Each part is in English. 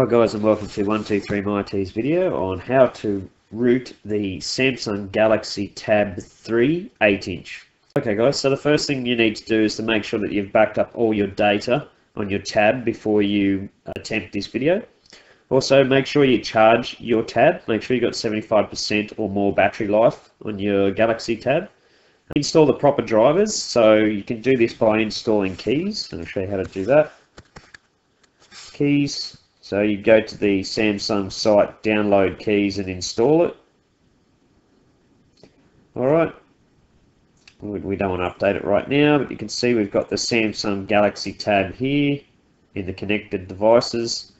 Hi guys, and welcome to 123myIT's video on how to root the Samsung Galaxy Tab 3 8-inch. Okay guys, so the first thing you need to do is to make sure that you've backed up all your data on your tab before you attempt this video. Also, make sure you charge your tab. Make sure you've got 75% or more battery life on your Galaxy Tab. Install the proper drivers, so you can do this by installing keys. And I'll show you how to do that. Keys. So you go to the Samsung site, download keys and install it. Alright, we don't want to update it right now, but you can see we've got the Samsung Galaxy Tab here in the connected devices.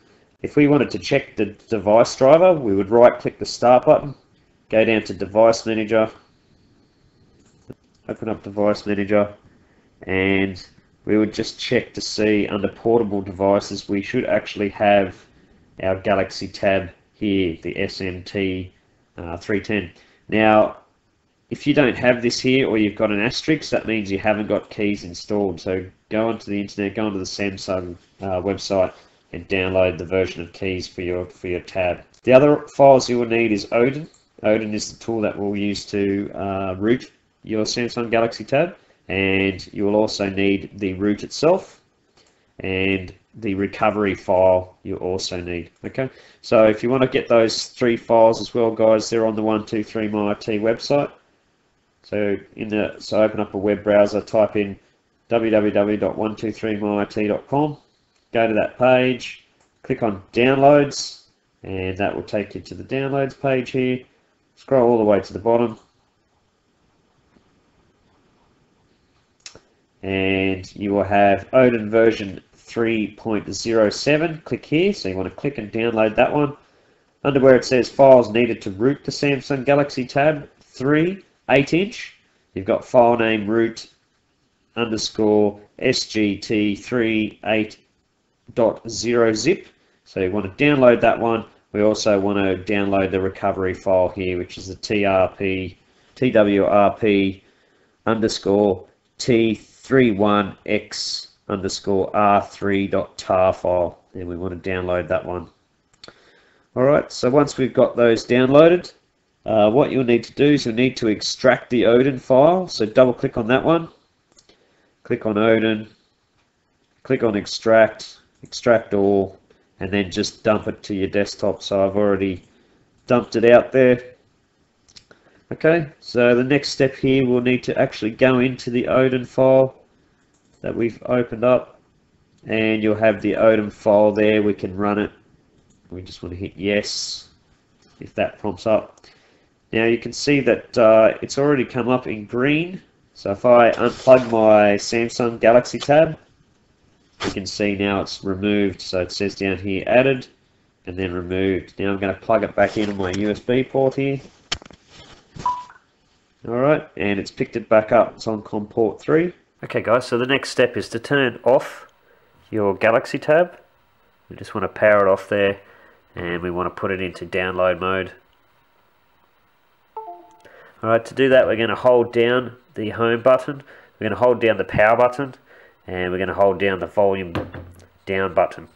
If we wanted to check the device driver, we would right click the start button, go down to device manager, open up device manager, and we would just check to see under portable devices we should actually have our Galaxy Tab here, the SMT310. Now if you don't have this here or you've got an asterisk, that means you haven't got keys installed. So go onto the internet, go onto the Samsung website and download the version of keys for your tab. The other files you will need is Odin. Odin is the tool that we'll use to root your Samsung Galaxy Tab. And you will also need the root itself and the recovery file you also need. Okay, so if you want to get those three files as well guys, they're on the 123myIT website. So open up a web browser, type in www.123myit.com, go to that page, click on downloads, and that will take you to the downloads page here. Scroll all the way to the bottom and you will have Odin version 3.07. Click here, so you want to click and download that one. Under where it says files needed to root the Samsung Galaxy Tab 3 8-inch, you've got file name root underscore sgt38.0zip, so you want to download that one. We also want to download the recovery file here, which is the TWRP underscore T31X underscore R3.tar file, and we want to download that one. Alright, so once we've got those downloaded, what you'll need to do is you'll need to extract the Odin file. So double click on that one, click on Odin, click on extract, extract all, and then just dump it to your desktop. So I've already dumped it out there. Okay, so the next step here, we'll need to actually go into the Odin file that we've opened up, and you'll have the Odin file there. We can run it. We just want to hit yes if that prompts up. Now you can see that it's already come up in green. So if I unplug my Samsung Galaxy Tab, you can see now it's removed. So it says down here added and then removed. Now I'm going to plug it back into my USB port here. Alright, and it's picked it back up. It's on COM port 3. Okay guys, so the next step is to turn off your Galaxy Tab. We just want to power it off there, and we want to put it into download mode. Alright, to do that we're going to hold down the home button, we're going to hold down the power button, and we're going to hold down the volume down button.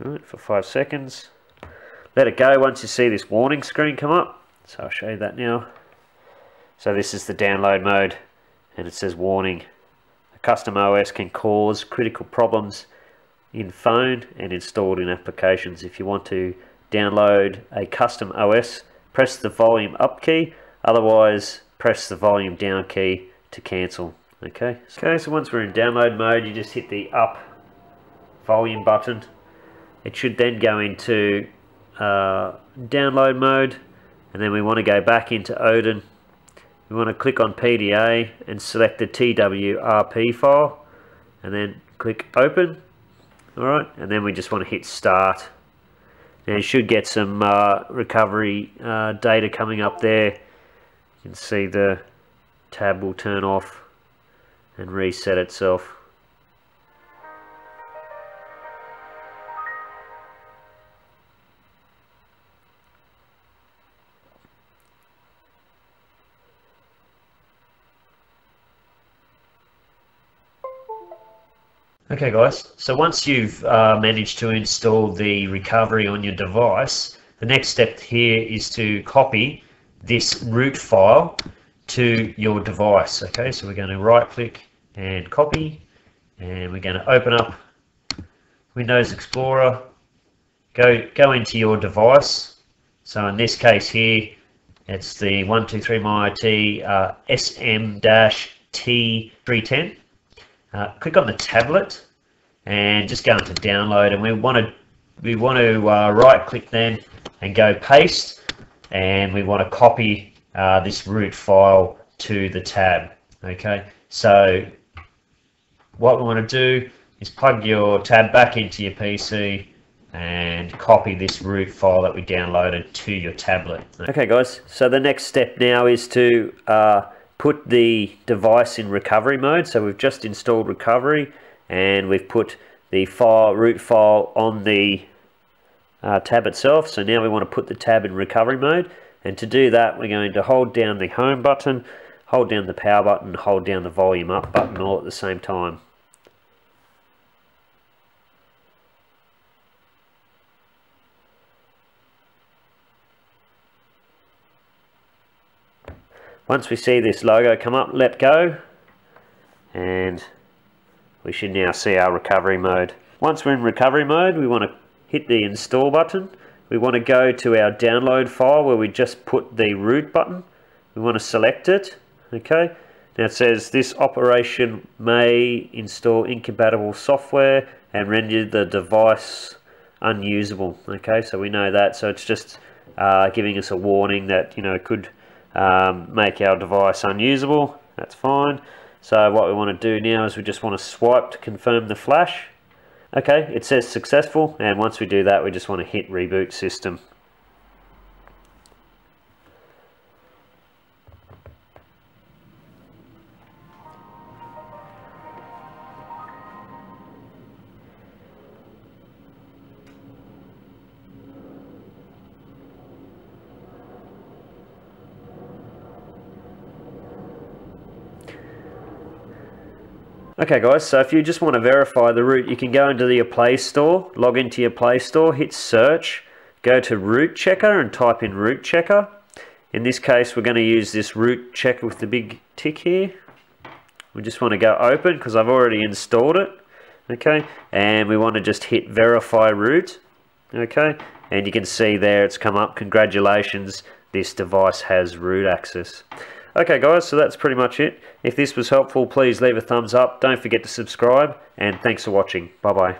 Alright, for 5 seconds. Let it go once you see this warning screen come up. So I'll show you that now. So this is the download mode, and it says warning. A custom OS can cause critical problems in phone and installed in applications. If you want to download a custom OS, press the volume up key. Otherwise, press the volume down key to cancel. Okay. Okay, so once we're in download mode, you just hit the up volume button. It should then go into download mode, and then we want to go back into Odin. We want to click on PDA and select the TWRP file and then click open. Alright, and then we just want to hit start. Now you should get some recovery data coming up there. You can see the tab will turn off and reset itself. Okay guys, so once you've managed to install the recovery on your device, the next step here is to copy this root file to your device. Okay, so we're going to right click and copy, and we're going to open up Windows Explorer, go into your device. So in this case here, it's the 123myIT SMT310. Click on the tablet and just go into download, and we want to right click then and go paste, and we want to copy this root file to the tab. Okay, so what we want to do is plug your tab back into your PC and copy this root file that we downloaded to your tablet. Okay guys, so the next step now is to put the device in recovery mode. So we've just installed recovery and we've put the root file on the tab itself. So now we want to put the tab in recovery mode, and to do that we're going to hold down the home button, hold down the power button, hold down the volume up button all at the same time. Once we see this logo come up, let go, and we should now see our recovery mode. Once we're in recovery mode, we want to hit the install button. We want to go to our download file where we just put the root button. We want to select it. Okay, now it says this operation may install incompatible software and render the device unusable. Okay, so we know that, so it's just giving us a warning that, you know, it could make our device unusable. That's fine. So what we want to do now is we just want to swipe to confirm the flash. Okay, it says successful, and once we do that we just want to hit reboot system. Okay guys, so if you just want to verify the root, you can go into your Play Store, log into your Play Store, hit search, go to Root Checker and type in Root Checker. In this case we're going to use this Root Checker with the big tick here. We just want to go open because I've already installed it. Okay, and we want to just hit verify root. Okay, and you can see there it's come up, congratulations, this device has root access. Okay guys, so that's pretty much it. If this was helpful, please leave a thumbs up, don't forget to subscribe, and thanks for watching. Bye bye.